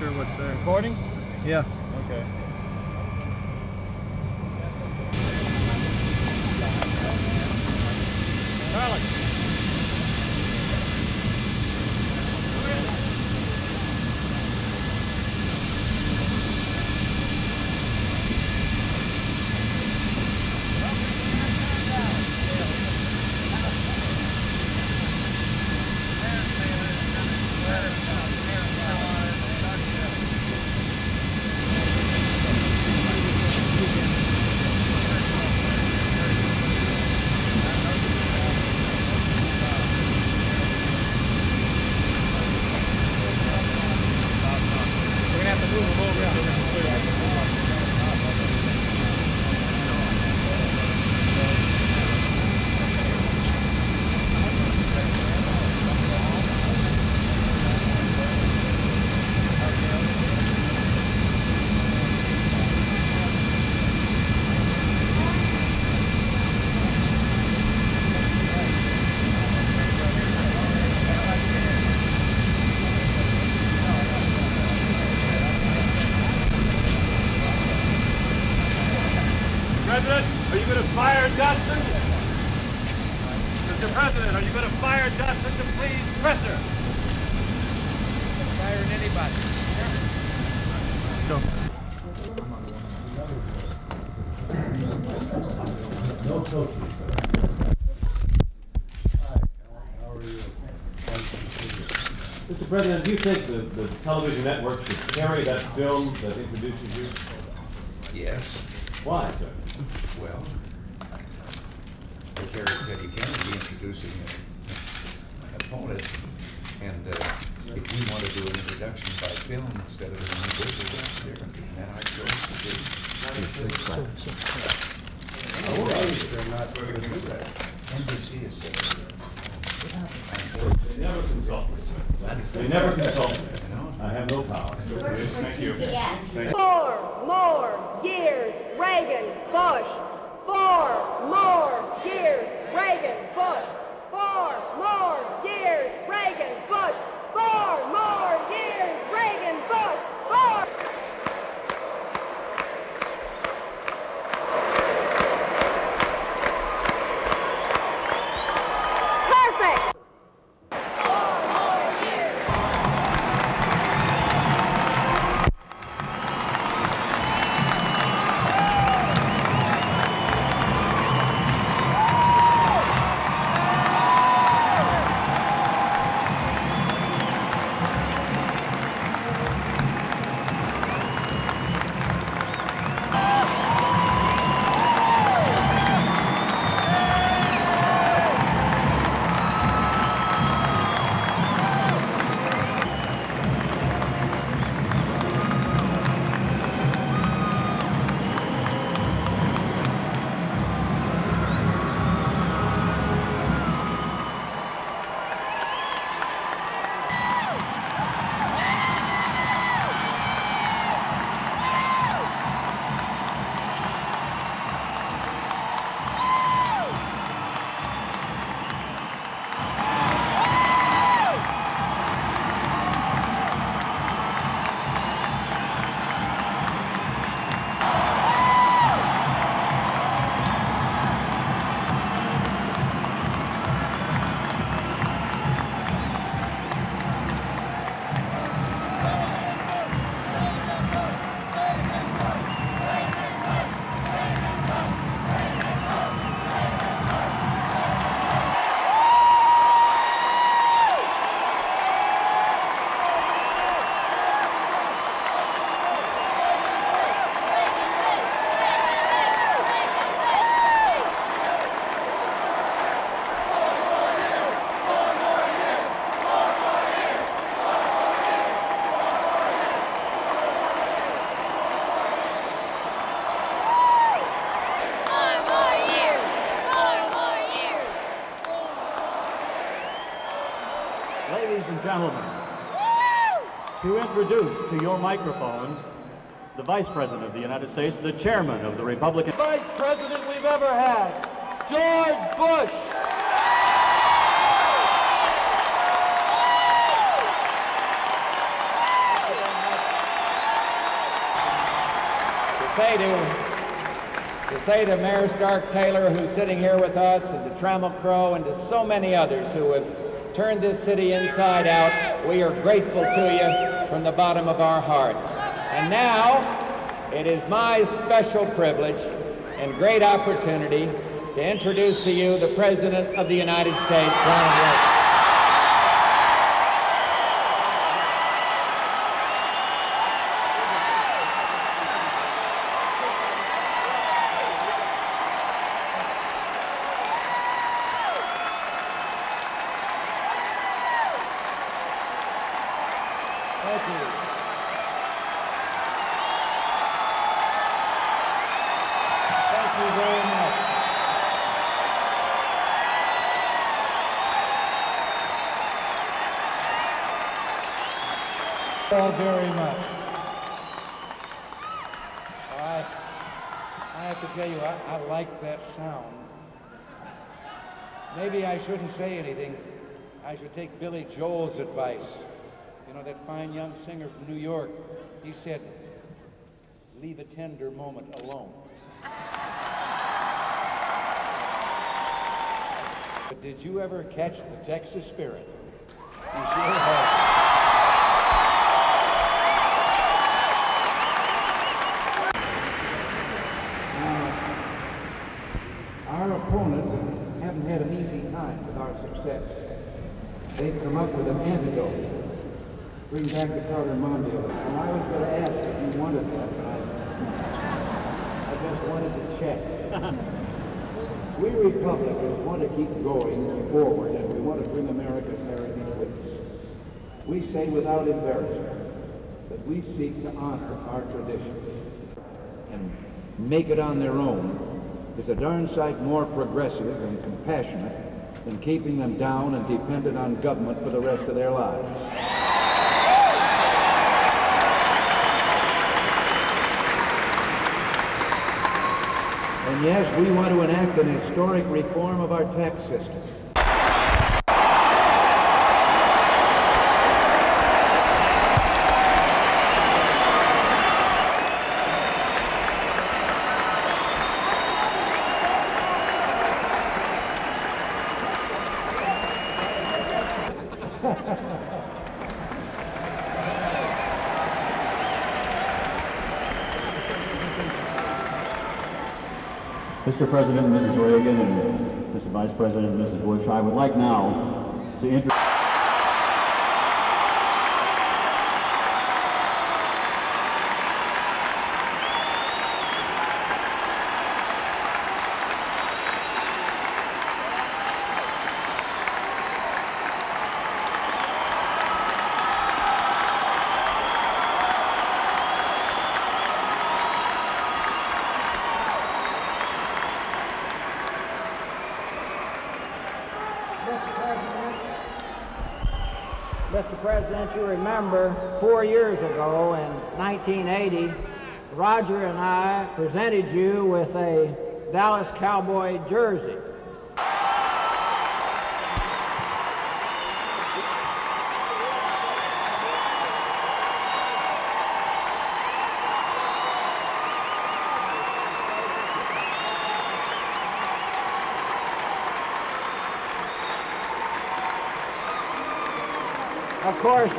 sure what's there. Recording? Yeah. Okay. Alex. Are you going to fire Johnson? Mr. President, are you going to fire Johnson to please Presser? Firing anybody. No coaches. Hi, how are you? Mr. President, do you think the television network should carry that film that introduces you? Yes. Why, sir? Well, the character that you can be introducing an opponent, and if we want to do an introduction by film instead of an individual, that's the difference. And then I chose to do that. NBC is set. They never consult me, sir. They never consult me. I have no power. Thank you. Thank you. 4 more years, Reagan, Bush. 4 more years, Reagan, Bush. 4 more years, Reagan, Bush. 4 more years, Reagan, Bush. 4. Ladies and gentlemen, to introduce to your microphones the Vice President of the United States, the Chairman of the Republican Vice President we've ever had, George Bush. to say to Mayor Stark Taylor, who's sitting here with us, and to Trammell Crow, and to so many others who have turned this city inside out, we are grateful to you from the bottom of our hearts. And now, it is my special privilege and great opportunity to introduce to you the President of the United States, Ronald Reagan. Thank you very much. Thank you all very much. I have to tell you, I like that sound. Maybe I shouldn't say anything. I should take Billy Joel's advice. You know, that fine young singer from New York, he said, leave a tender moment alone. But did you ever catch the Texas spirit? You sure have. Our opponents haven't had an easy time with our success. They've come up with an antidote. Bring back the Carter-Mondale. And I was going to ask if you wanted that, but I just wanted to check. We Republicans want to keep going forward, and we want to bring America's heritage with us. We say without embarrassment that we seek to honor our traditions and make it on their own is a darn sight more progressive and compassionate than keeping them down and dependent on government for the rest of their lives. And yes, we want to enact an historic reform of our tax system. Mr. President, Mrs. Reagan, and Mr. Vice President, Mrs. Bush, I would like now to introduce... Mr. President, you remember 4 years ago in 1980, Roger and I presented you with a Dallas Cowboy jersey. Of course,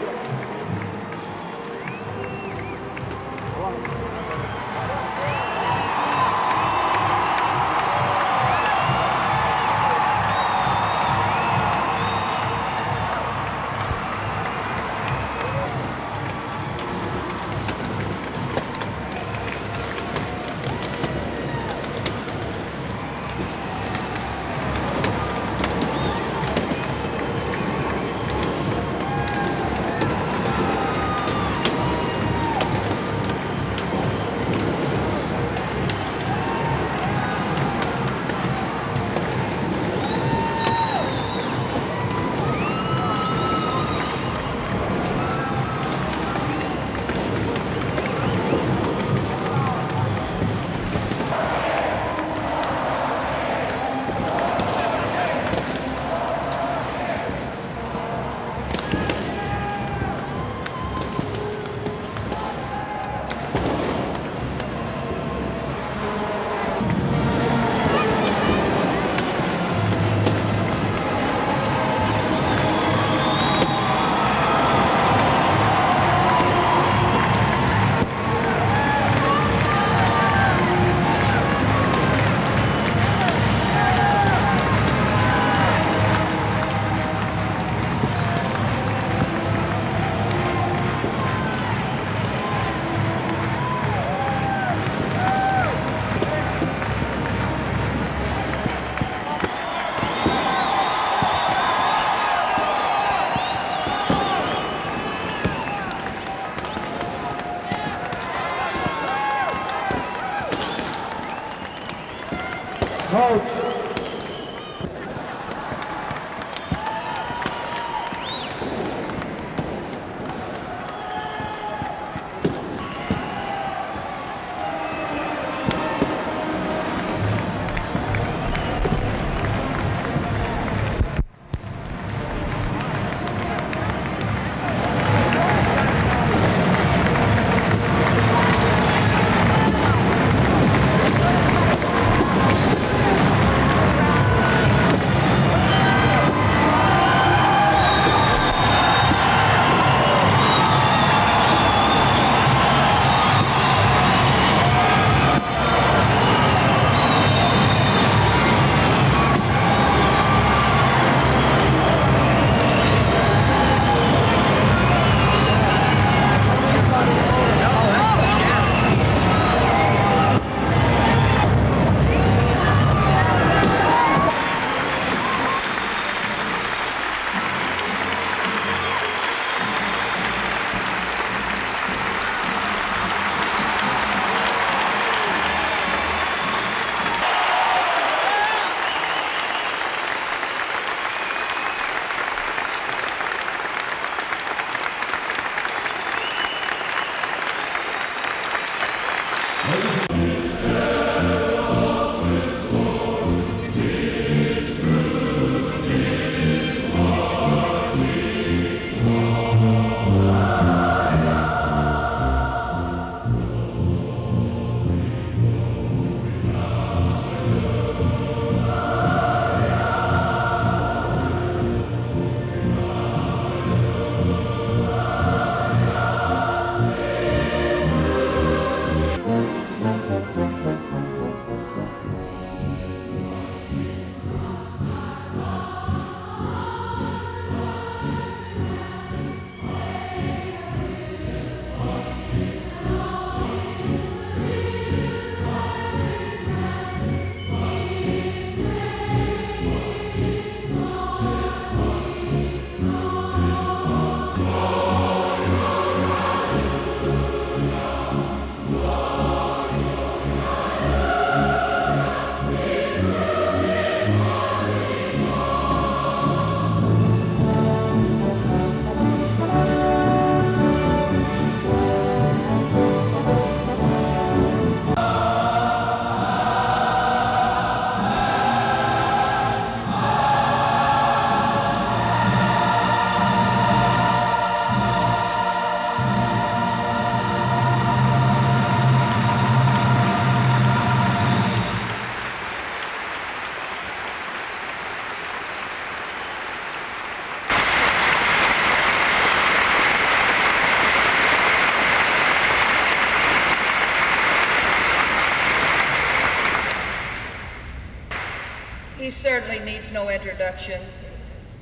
certainly needs no introduction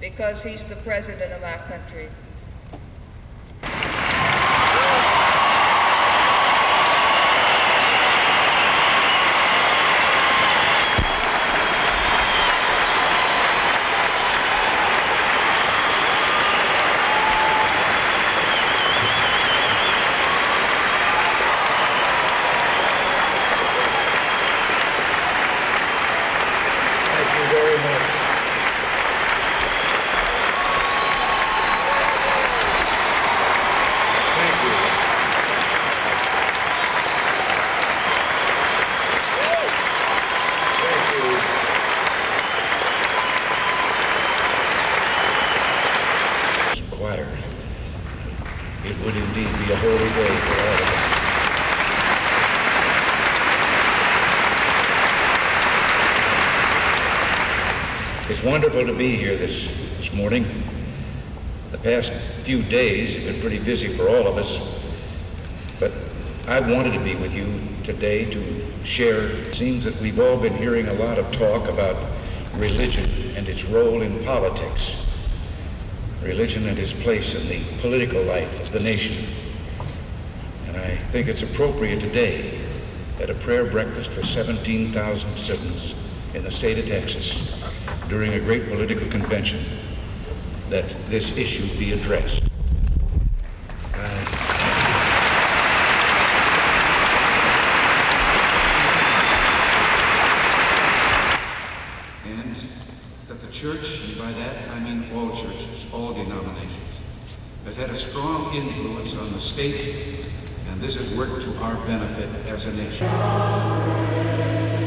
because he's the president of our country. It would indeed be a holy day for all of us. It's wonderful to be here this morning. The past few days have been pretty busy for all of us, but I wanted to be with you today to share. It seems that we've all been hearing a lot of talk about religion and its role in politics. Religion and its place in the political life of the nation. And I think it's appropriate today at a prayer breakfast for 17,000 citizens in the state of Texas during a great political convention that this issue be addressed. And that the church, and by that I mean all churches, all denominations, has had a strong influence on the state, and this has worked to our benefit as a nation.